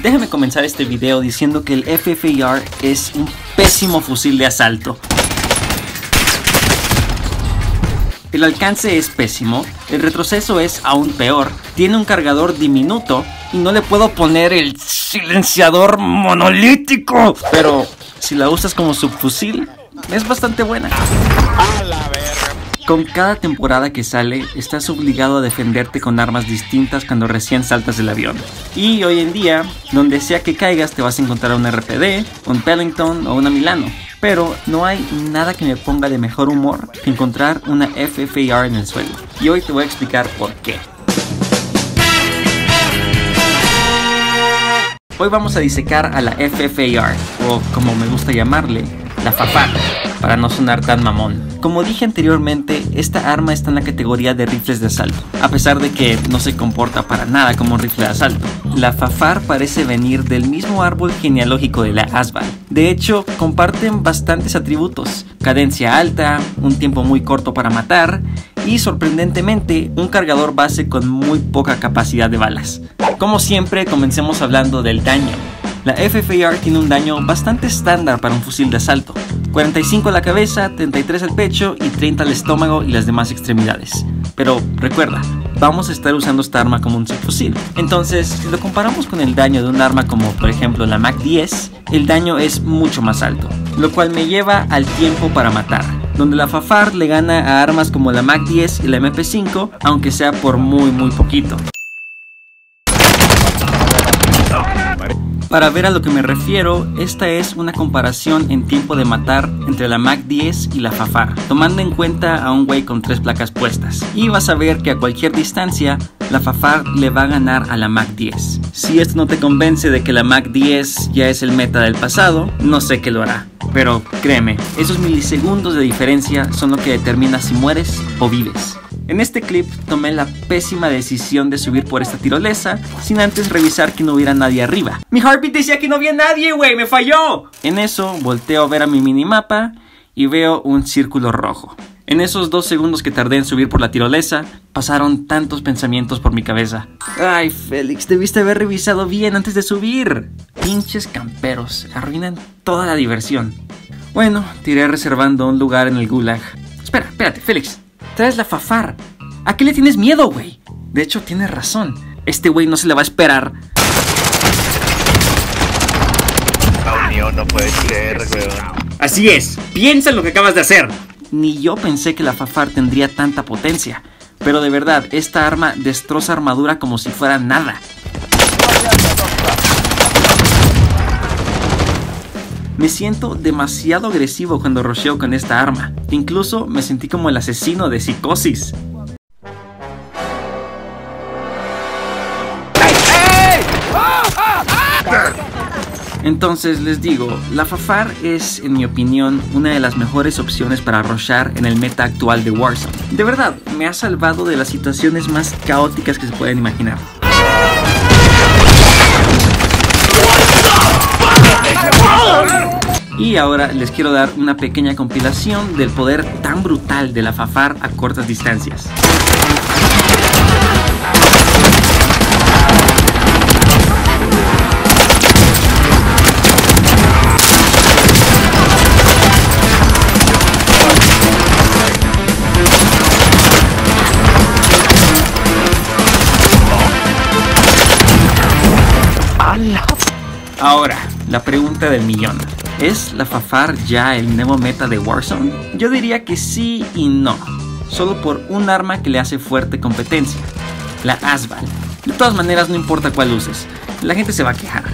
Déjame comenzar este video diciendo que el FFAR es un pésimo fusil de asalto. El alcance es pésimo, el retroceso es aún peor, tiene un cargador diminuto y no le puedo poner el silenciador monolítico. Pero si la usas como subfusil, es bastante buena. Con cada temporada que sale, estás obligado a defenderte con armas distintas cuando recién saltas del avión. Y hoy en día, donde sea que caigas te vas a encontrar un RPD, un Pellington o una Milano. Pero no hay nada que me ponga de mejor humor que encontrar una FFAR en el suelo. Y hoy te voy a explicar por qué. Hoy vamos a disecar a la FFAR, o como me gusta llamarle, la FFAR, para no sonar tan mamón. Como dije anteriormente, esta arma está en la categoría de rifles de asalto, a pesar de que no se comporta para nada como un rifle de asalto. La FFAR parece venir del mismo árbol genealógico de la AS VAL. De hecho, comparten bastantes atributos: cadencia alta, un tiempo muy corto para matar y, sorprendentemente, un cargador base con muy poca capacidad de balas. Como siempre, comencemos hablando del daño. La FFAR tiene un daño bastante estándar para un fusil de asalto: 45 a la cabeza, 33 al pecho y 30 al estómago y las demás extremidades. Pero recuerda, vamos a estar usando esta arma como un subfusil. Entonces, si lo comparamos con el daño de un arma como por ejemplo la MAC-10, el daño es mucho más alto, lo cual me lleva al tiempo para matar, donde la FFAR le gana a armas como la MAC-10 y la MP5, aunque sea por muy poquito. Para ver a lo que me refiero, esta es una comparación en tiempo de matar entre la MAC-10 y la FFAR, tomando en cuenta a un güey con 3 placas puestas. Y vas a ver que a cualquier distancia, la FFAR le va a ganar a la MAC-10. Si esto no te convence de que la MAC-10 ya es el meta del pasado, no sé qué lo hará. Pero créeme, esos milisegundos de diferencia son lo que determina si mueres o vives. En este clip tomé la pésima decisión de subir por esta tirolesa sin antes revisar que no hubiera nadie arriba. Mi heartbeat decía que no había nadie, güey, me falló. En eso volteo a ver a mi minimapa y veo un círculo rojo. En esos 2 segundos que tardé en subir por la tirolesa, pasaron tantos pensamientos por mi cabeza. Ay, Félix, debiste haber revisado bien antes de subir. Pinches camperos, arruinan toda la diversión. Bueno, tiré reservando un lugar en el Gulag. Espera, espérate, Félix. Traes la FFAR. ¿A qué le tienes miedo, güey? De hecho, tienes razón. Este güey no se la va a esperar. Oh, mío, no puede ser, güey. Así es. Piensa en lo que acabas de hacer. Ni yo pensé que la FFAR tendría tanta potencia. Pero de verdad, esta arma destroza armadura como si fuera nada. Me siento demasiado agresivo cuando rusheo con esta arma. Incluso me sentí como el asesino de Psicosis. Entonces les digo, la FFAR es, en mi opinión, una de las mejores opciones para rushear en el meta actual de Warzone. De verdad, me ha salvado de las situaciones más caóticas que se pueden imaginar. Y ahora les quiero dar una pequeña compilación del poder tan brutal de la FFAR a cortas distancias. Ahora, la pregunta del millón. ¿Es la FFAR ya el nuevo meta de Warzone? Yo diría que sí y no, solo por un arma que le hace fuerte competencia: la AS VAL. De todas maneras, no importa cuál uses, la gente se va a quejar.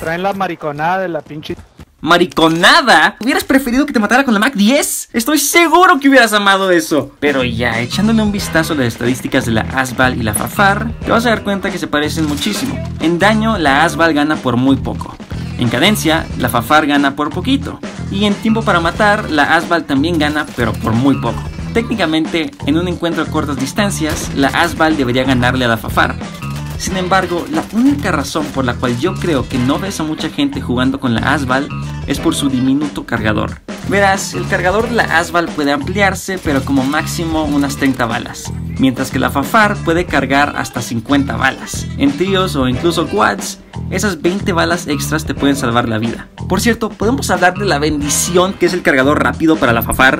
Traen la mariconada de la pinche... ¿Mariconada? ¿Hubieras preferido que te matara con la MAC-10? Estoy seguro que hubieras amado eso. Pero ya, echándole un vistazo a las estadísticas de la AS VAL y la FFAR, te vas a dar cuenta que se parecen muchísimo. En daño, la AS VAL gana por muy poco. En cadencia, la FFAR gana por poquito. Y en tiempo para matar, la AS VAL también gana, pero por muy poco. Técnicamente, en un encuentro a cortas distancias, la AS VAL debería ganarle a la FFAR. Sin embargo, la única razón por la cual yo creo que no ves a mucha gente jugando con la AS VAL es por su diminuto cargador. Verás, el cargador de la AS VAL puede ampliarse, pero como máximo unas 30 balas, mientras que la FFAR puede cargar hasta 50 balas. En tríos o incluso quads, esas 20 balas extras te pueden salvar la vida. Por cierto, podemos hablar de la bendición que es el cargador rápido para la FFAR.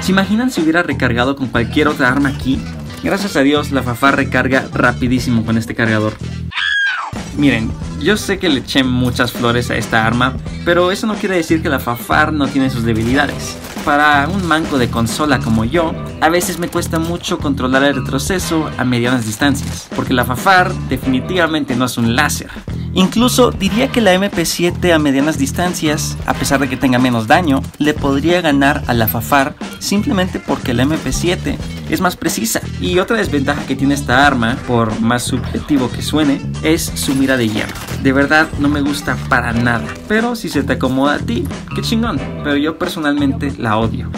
¿Se imaginan si hubiera recargado con cualquier otra arma aquí? Gracias a Dios, la FFAR recarga rapidísimo con este cargador. Miren, yo sé que le eché muchas flores a esta arma, pero eso no quiere decir que la FFAR no tiene sus debilidades. Para un manco de consola como yo, a veces me cuesta mucho controlar el retroceso a medianas distancias, porque la FFAR definitivamente no es un láser. Incluso diría que la MP7 a medianas distancias, a pesar de que tenga menos daño, le podría ganar a la FFAR simplemente porque la MP7 es más precisa. Y otra desventaja que tiene esta arma, por más subjetivo que suene, es su mira de hierro. De verdad no me gusta para nada, pero si se te acomoda a ti, qué chingón, pero yo personalmente la odio.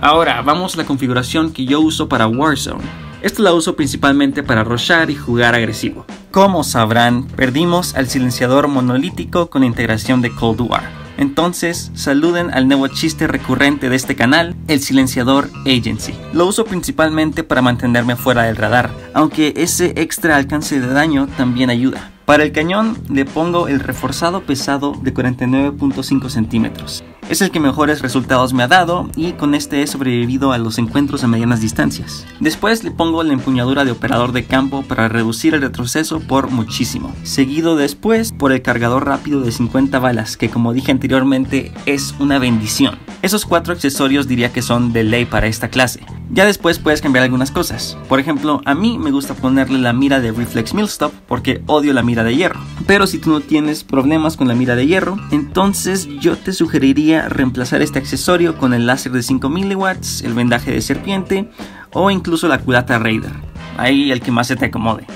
Ahora vamos a la configuración que yo uso para Warzone. Esto la uso principalmente para rushar y jugar agresivo. Como sabrán, perdimos al silenciador monolítico con integración de Cold War. Entonces, saluden al nuevo chiste recurrente de este canal, el silenciador Agency. Lo uso principalmente para mantenerme fuera del radar, aunque ese extra alcance de daño también ayuda. Para el cañón le pongo el reforzado pesado de 49.5 centímetros. Es el que mejores resultados me ha dado y con este he sobrevivido a los encuentros a medianas distancias. Después le pongo la empuñadura de operador de campo para reducir el retroceso por muchísimo. Seguido después por el cargador rápido de 50 balas que, como dije anteriormente, es una bendición. Esos 4 accesorios diría que son de ley para esta clase. Ya después puedes cambiar algunas cosas. Por ejemplo, a mí me gusta ponerle la mira de Reflex Millstop porque odio la mira de hierro. Pero si tú no tienes problemas con la mira de hierro, entonces yo te sugeriría reemplazar este accesorio con el láser de 5 miliwatts, el vendaje de serpiente o incluso la culata Raider. Ahí el que más se te acomode.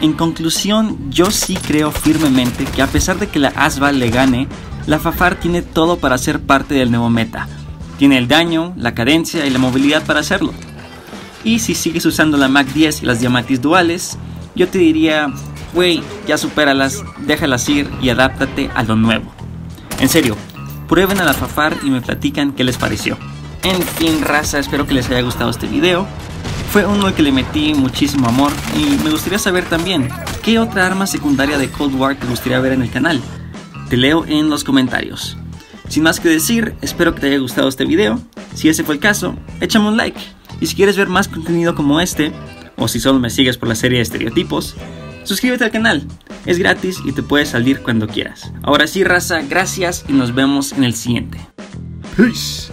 En conclusión, yo sí creo firmemente que a pesar de que la AS VAL le gane, la FFAR tiene todo para ser parte del nuevo meta. Tiene el daño, la cadencia y la movilidad para hacerlo. Y si sigues usando la MAC-10 y las Diamattis duales, yo te diría, wey, ya supéralas, déjalas ir y adáptate a lo nuevo. En serio, prueben a la FFAR y me platican qué les pareció. En fin, raza, espero que les haya gustado este video. Fue uno al que le metí muchísimo amor y me gustaría saber también qué otra arma secundaria de Cold War te gustaría ver en el canal. Te leo en los comentarios. Sin más que decir, espero que te haya gustado este video. Si ese fue el caso, échame un like. Y si quieres ver más contenido como este, o si solo me sigues por la serie de estereotipos, suscríbete al canal, es gratis y te puedes salir cuando quieras. Ahora sí, raza, gracias y nos vemos en el siguiente. Peace.